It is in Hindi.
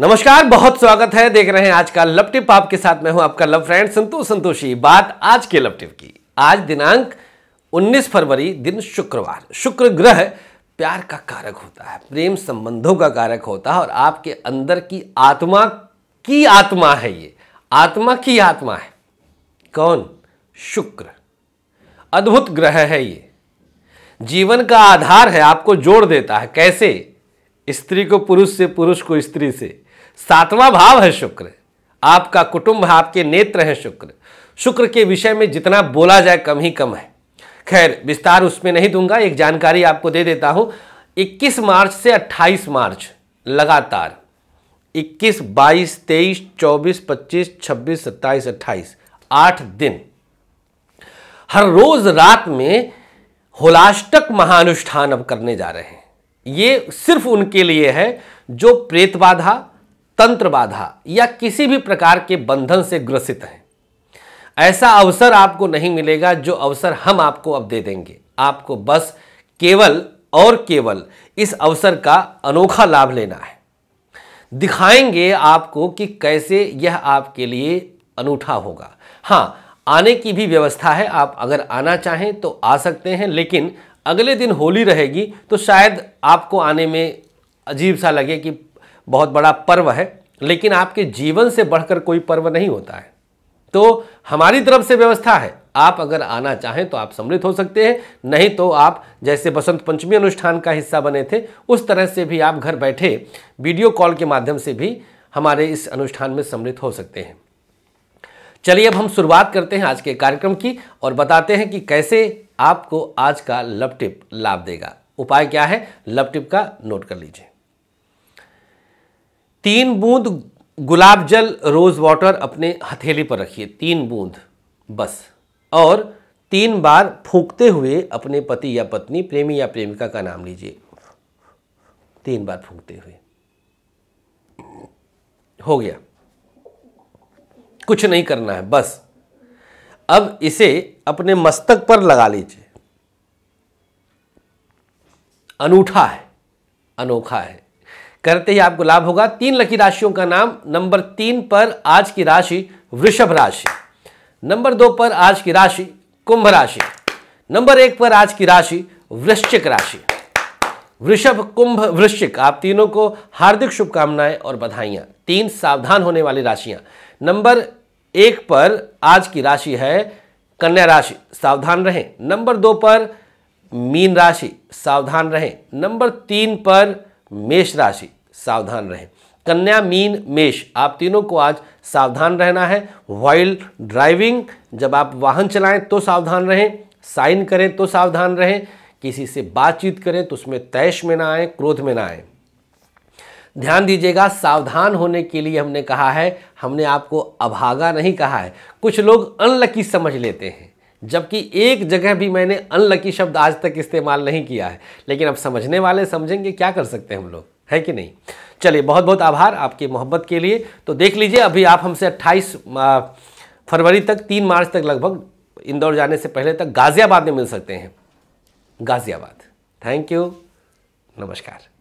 नमस्कार, बहुत स्वागत है। देख रहे हैं आज का लव टिप, आपके साथ मैं हूं आपका लव फ्रेंड संतोष संतोषी। बात आज के लव टिप की। आज दिनांक 19 फरवरी, दिन शुक्रवार। शुक्र ग्रह प्यार का कारक होता है, प्रेम संबंधों का कारक होता है और आपके अंदर की आत्मा है। ये आत्मा की आत्मा है कौन? शुक्र। अद्भुत ग्रह है, ये जीवन का आधार है, आपको जोड़ देता है। कैसे? स्त्री को पुरुष से, पुरुष को स्त्री से। सातवां भाव है शुक्र, आपका कुटुंब है, आपके नेत्र हैं शुक्र। शुक्र के विषय में जितना बोला जाए कम ही कम है। खैर, विस्तार उसमें नहीं दूंगा, एक जानकारी आपको दे देता हूं। 21 मार्च से 28 मार्च लगातार 21, 22, 23, 24, 25, 26, 27, 28 8 दिन हर रोज रात में होलाष्टक महानुष्ठान अब करने जा रहे हैं। ये सिर्फ उनके लिए है जो प्रेत बाधा, तंत्र बाधा या किसी भी प्रकार के बंधन से ग्रसित हैं। ऐसा अवसर आपको नहीं मिलेगा जो अवसर हम आपको अब दे देंगे। आपको बस केवल और केवल इस अवसर का अनोखा लाभ लेना है। दिखाएंगे आपको कि कैसे यह आपके लिए अनूठा होगा। हाँ, आने की भी व्यवस्था है, आप अगर आना चाहें तो आ सकते हैं, लेकिन अगले दिन होली रहेगी तो शायद आपको आने में अजीब सा लगे कि बहुत बड़ा पर्व है, लेकिन आपके जीवन से बढ़कर कोई पर्व नहीं होता है। तो हमारी तरफ से व्यवस्था है, आप अगर आना चाहें तो आप सम्मिलित हो सकते हैं, नहीं तो आप जैसे बसंत पंचमी अनुष्ठान का हिस्सा बने थे उस तरह से भी आप घर बैठे वीडियो कॉल के माध्यम से भी हमारे इस अनुष्ठान में सम्मिलित हो सकते हैं। चलिए अब हम शुरुआत करते हैं आज के कार्यक्रम की और बताते हैं कि कैसे आपको आज का लव टिप लाभ देगा। उपाय क्या है लव टिप का, नोट कर लीजिए। 3 बूंद गुलाब जल, रोज वाटर अपने हथेली पर रखिए, 3 बूंद बस, और 3 बार फूंकते हुए अपने पति या पत्नी, प्रेमी या प्रेमिका का नाम लीजिए। 3 बार फूंकते हुए हो गया, कुछ नहीं करना है बस। अब इसे अपने मस्तक पर लगा लीजिए। अनूठा है, अनोखा है, करते ही आपको लाभ होगा। 3 लकी राशियों का नाम। नंबर 3 पर आज की राशि वृषभ राशि, नंबर 2 पर आज की राशि कुंभ राशि, नंबर 1 पर आज की राशि वृश्चिक राशि। वृषभ, कुंभ, वृश्चिक, आप तीनों को हार्दिक शुभकामनाएं और बधाइयां। 3 सावधान होने वाली राशियां। नंबर 1 पर आज की राशि है कन्या राशि, सावधान रहें। नंबर 2 पर मीन राशि, सावधान रहें। नंबर 3 पर मेष राशि, सावधान रहें। कन्या, मीन, मेष, आप तीनों को आज सावधान रहना है। व्हाइल ड्राइविंग, जब आप वाहन चलाएं तो सावधान रहें, साइन करें तो सावधान रहें, किसी से बातचीत करें तो उसमें तैश में ना आए, क्रोध में ना आए, ध्यान दीजिएगा। सावधान होने के लिए हमने कहा है, हमने आपको अभागा नहीं कहा है। कुछ लोग अनलकी समझ लेते हैं, जबकि एक जगह भी मैंने अनलकी शब्द आज तक इस्तेमाल नहीं किया है, लेकिन अब समझने वाले समझेंगे, क्या कर सकते हैं हम लोग, है कि नहीं। चलिए, बहुत बहुत आभार आपकी मोहब्बत के लिए। तो देख लीजिए, अभी आप हमसे 28 फरवरी तक, 3 मार्च तक, लगभग इंदौर जाने से पहले तक गाजियाबाद में मिल सकते हैं। गाजियाबाद। थैंक यू, नमस्कार।